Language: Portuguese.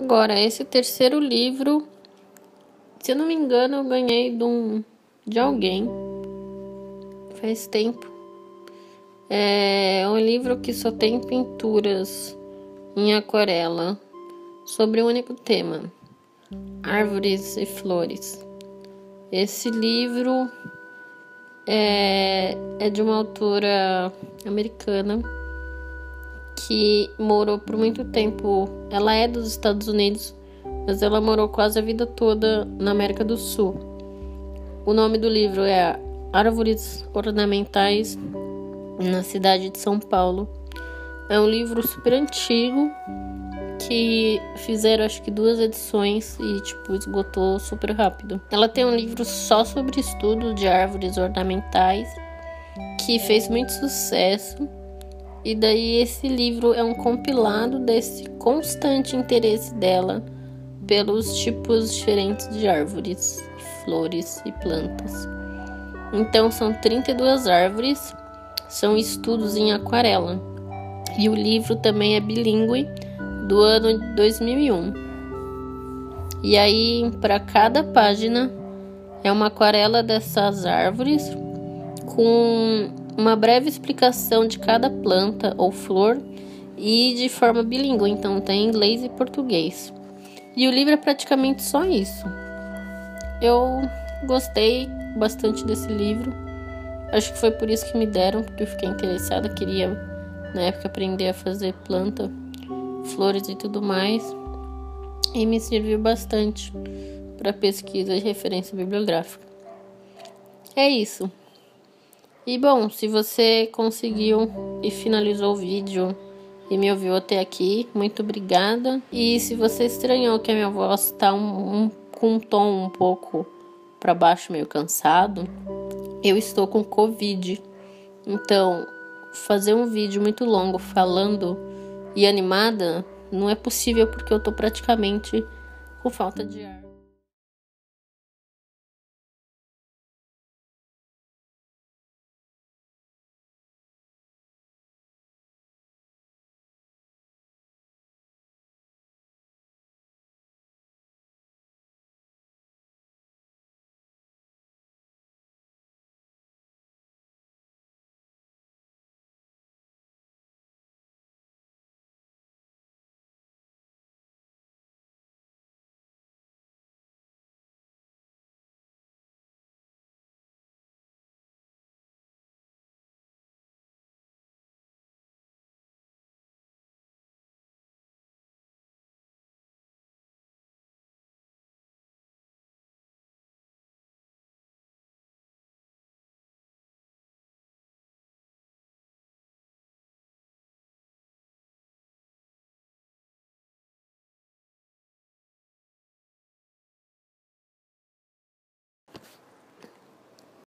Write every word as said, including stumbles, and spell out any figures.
Agora, esse terceiro livro, se eu não me engano, eu ganhei de, um, de alguém, faz tempo. É um livro que só tem pinturas em aquarela, sobre um único tema, árvores e flores. Esse livro é, é de uma autora americana que morou por muito tempo. Ela é dos Estados Unidos, mas ela morou quase a vida toda na América do Sul. O nome do livro é Árvores Ornamentais na Cidade de São Paulo. É um livro super antigo que fizeram acho que duas edições e tipo esgotou super rápido. Ela tem um livro só sobre estudo de árvores ornamentais que fez muito sucesso. E daí esse livro é um compilado desse constante interesse dela pelos tipos diferentes de árvores, flores e plantas. Então são trinta e duas árvores, são estudos em aquarela. E o livro também é bilíngue, do ano de dois mil e um. E aí, para cada página, é uma aquarela dessas árvores com uma breve explicação de cada planta ou flor e de forma bilíngue, então tem inglês e português. E o livro é praticamente só isso. Eu gostei bastante desse livro. Acho que foi por isso que me deram, porque eu fiquei interessada, queria na época aprender a fazer planta, flores e tudo mais, e me serviu bastante para pesquisa de referência bibliográfica. É isso. E bom, se você conseguiu e finalizou o vídeo e me ouviu até aqui, muito obrigada. E se você estranhou que a minha voz tá um, um, com um tom um pouco para baixo, meio cansado, eu estou com Covid. Então, fazer um vídeo muito longo falando e animada não é possível porque eu tô praticamente com falta de ar.